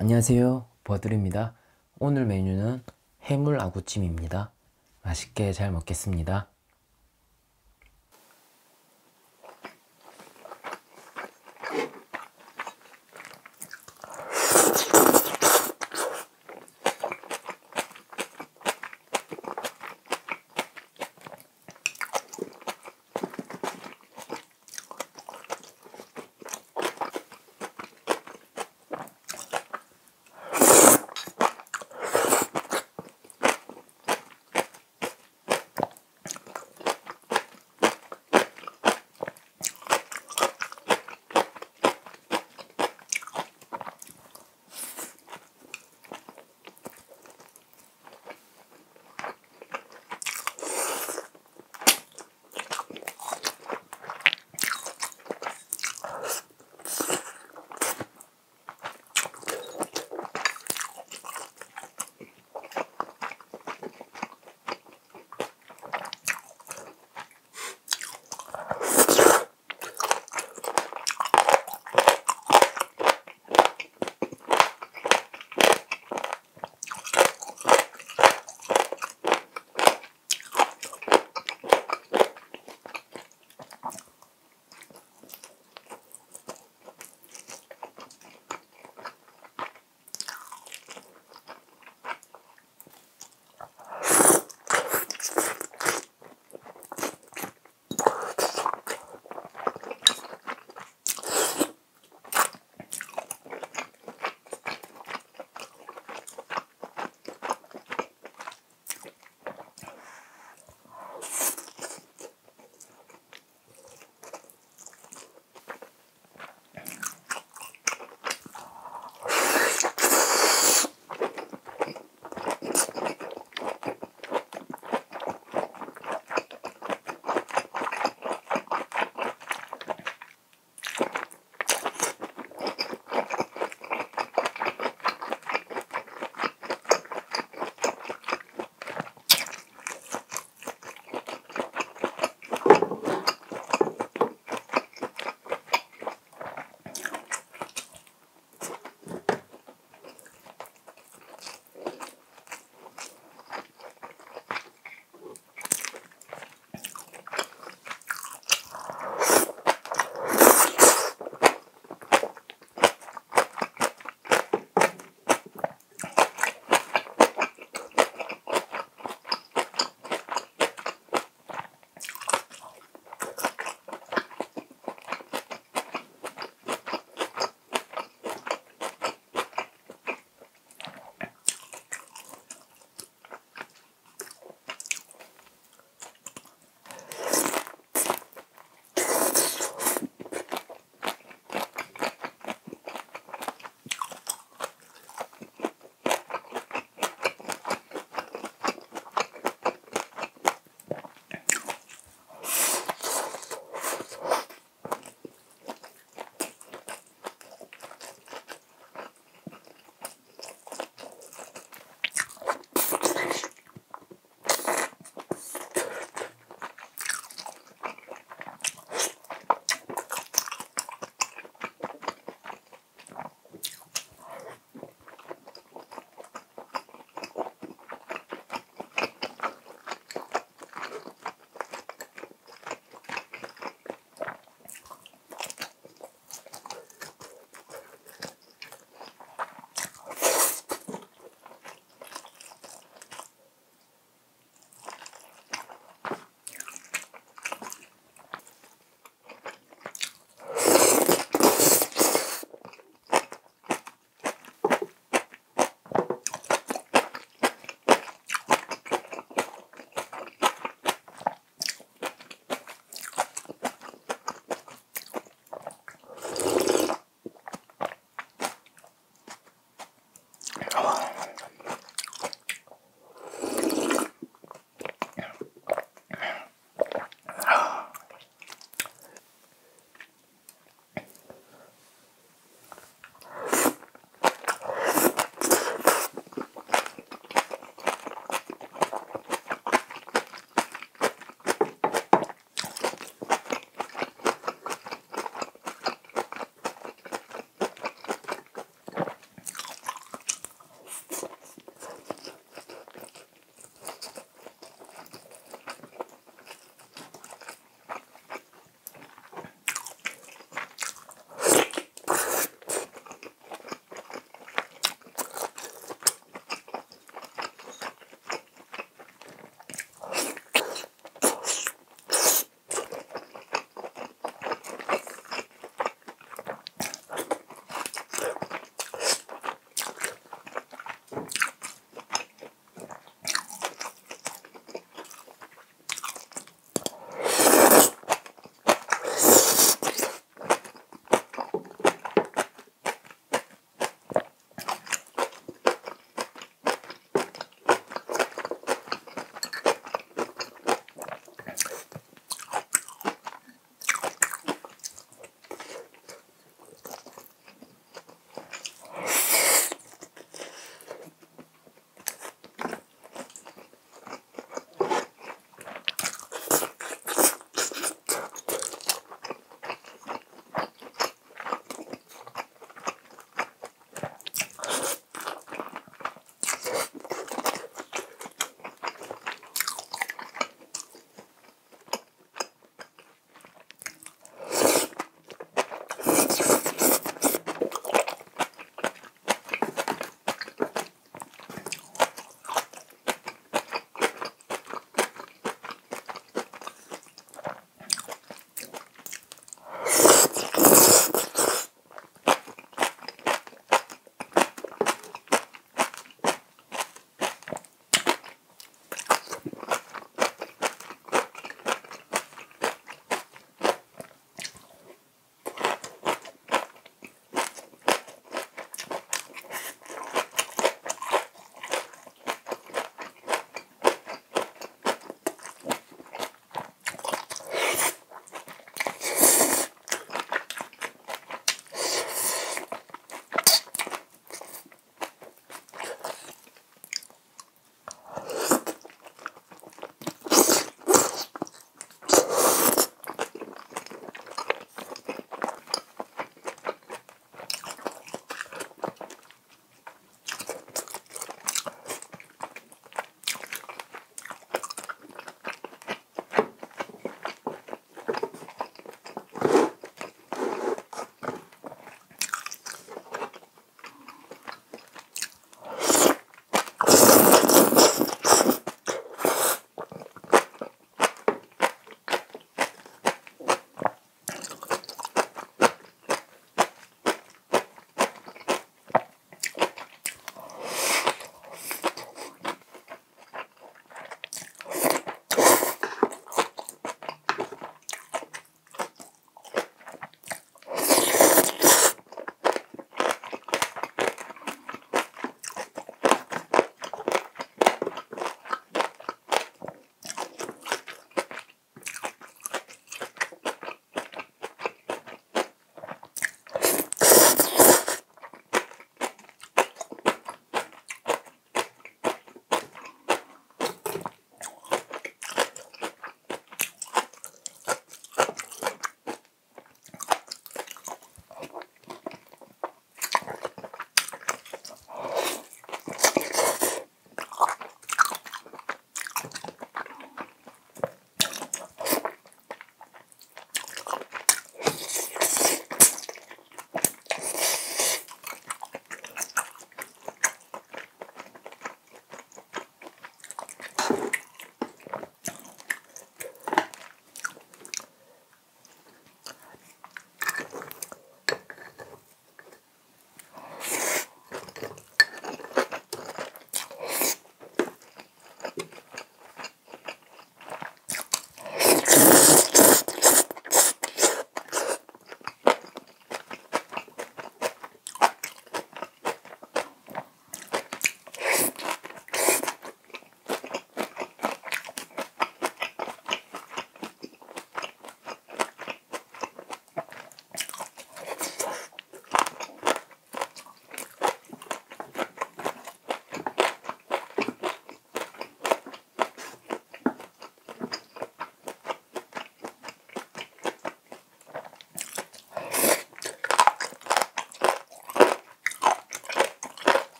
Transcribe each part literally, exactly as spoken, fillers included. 안녕하세요, 버드입니다. 오늘 메뉴는 해물 아구찜입니다. 맛있게 잘 먹겠습니다.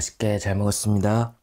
맛있게 잘 먹었습니다.